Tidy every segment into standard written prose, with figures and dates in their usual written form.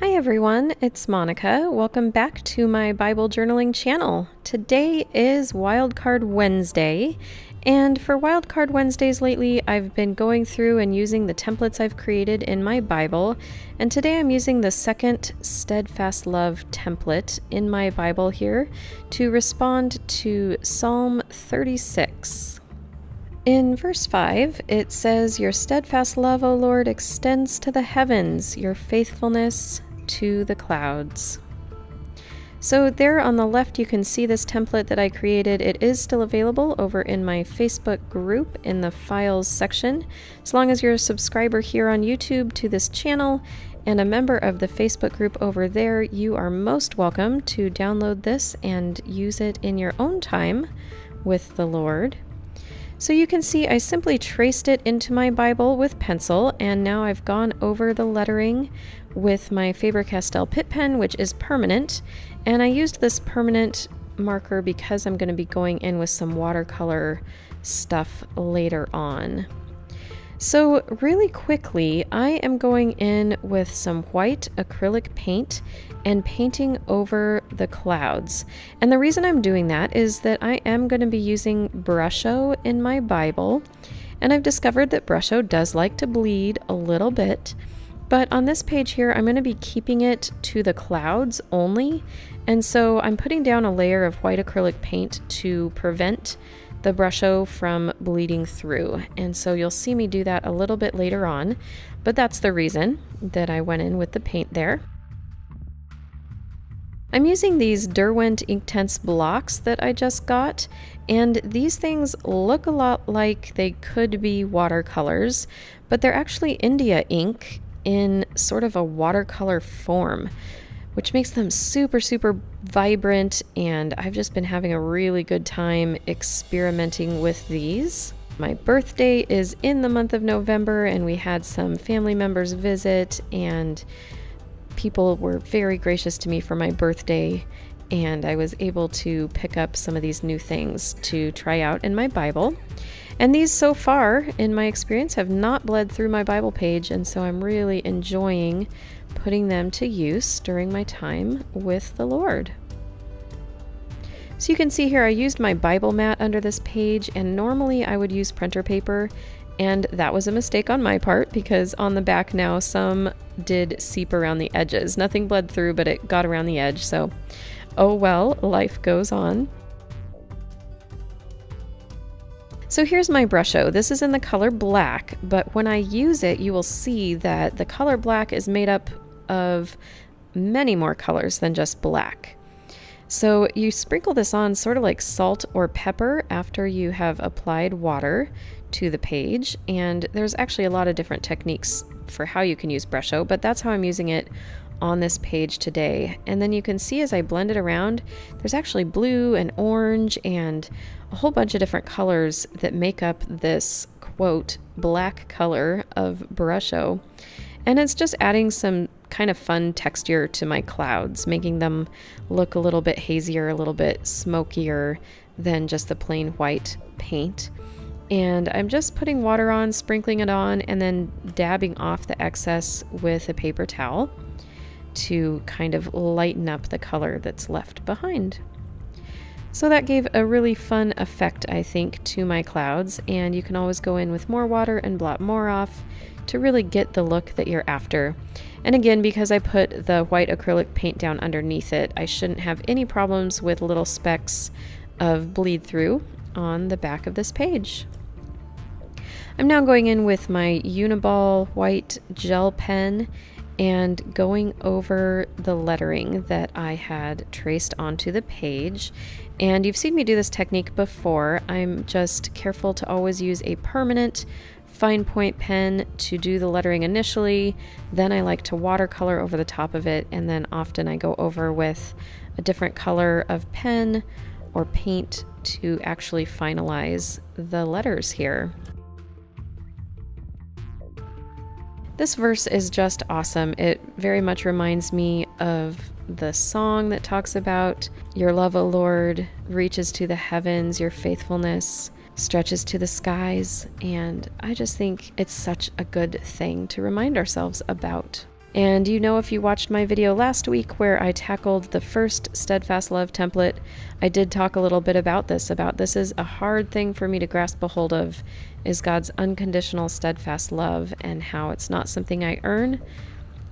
Hi everyone, it's Monica. Welcome back to my Bible journaling channel. Today is Wildcard Wednesday, and for Wildcard Wednesdays lately, I've been going through and using the templates I've created in my Bible, and today I'm using the second Steadfast Love template in my Bible here to respond to Psalm 36. In verse 5, it says, "Your steadfast love, O Lord, extends to the heavens, your faithfulness to the clouds." So there on the left you can see this template that I created. It is still available over in my Facebook group in the files section. As long as you're a subscriber here on YouTube to this channel and a member of the Facebook group over there, you are most welcome to download this and use it in your own time with the Lord. So you can see I simply traced it into my Bible with pencil, and now I've gone over the lettering with my Faber-Castell Pitt Pen, which is permanent, and I used this permanent marker because I'm going to be going in with some watercolor stuff later on. So really quickly, I am going in with some white acrylic paint and painting over the clouds. And the reason I'm doing that is that I am going to be using Brusho in my Bible, and I've discovered that Brusho does like to bleed a little bit. But on this page here, I'm going to be keeping it to the clouds only, and so I'm putting down a layer of white acrylic paint to prevent the Brusho from bleeding through, and so you'll see me do that a little bit later on, but that's the reason that I went in with the paint there. I'm using these Derwent Inktense Blocks that I just got, and these things look a lot like they could be watercolors, but they're actually India ink in sort of a watercolor form, which makes them super, super vibrant, and I've just been having a really good time experimenting with these. My birthday is in the month of November, and we had some family members visit, and people were very gracious to me for my birthday, and I was able to pick up some of these new things to try out in my Bible. And these so far, in my experience, have not bled through my Bible page, and so I'm really enjoying putting them to use during my time with the Lord. So you can see here I used my Bible mat under this page, and normally I would use printer paper, and that was a mistake on my part because on the back now some did seep around the edges. Nothing bled through, but it got around the edge, so oh well, life goes on. So here's my Brusho. This is in the color black, but when I use it, you will see that the color black is made up of many more colors than just black. So you sprinkle this on sort of like salt or pepper after you have applied water to the page, and there's actually a lot of different techniques for how you can use Brusho, but that's how I'm using it on this page today. And then you can see as I blend it around, there's actually blue and orange and a whole bunch of different colors that make up this quote black color of Brusho, and it's just adding some kind of fun texture to my clouds, making them look a little bit hazier, a little bit smokier than just the plain white paint. And I'm just putting water on, sprinkling it on, and then dabbing off the excess with a paper towel to kind of lighten up the color that's left behind. So that gave a really fun effect, I think, to my clouds, and you can always go in with more water and blot more off to really get the look that you're after. And again, because I put the white acrylic paint down underneath it, I shouldn't have any problems with little specks of bleed through on the back of this page. I'm now going in with my Uni-ball white gel pen and going over the lettering that I had traced onto the page. And you've seen me do this technique before. I'm just careful to always use a permanent fine point pen to do the lettering initially, then I like to watercolor over the top of it, and then often I go over with a different color of pen or paint to actually finalize the letters here. This verse is just awesome. It very much reminds me of the song that talks about your love, O Lord, reaches to the heavens, your faithfulness stretches to the skies. And I just think it's such a good thing to remind ourselves about. And you know, if you watched my video last week where I tackled the first Steadfast Love template, I did talk a little bit about this is a hard thing for me to grasp a hold of, is God's unconditional steadfast love, and how it's not something I earn,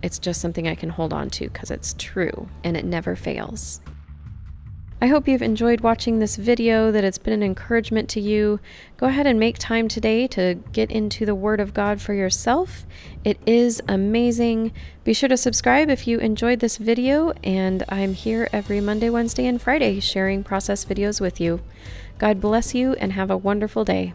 it's just something I can hold on to because it's true and it never fails. I hope you've enjoyed watching this video, that it's been an encouragement to you. Go ahead and make time today to get into the Word of God for yourself. It is amazing. Be sure to subscribe if you enjoyed this video, and I'm here every Monday, Wednesday, and Friday sharing process videos with you. God bless you and have a wonderful day.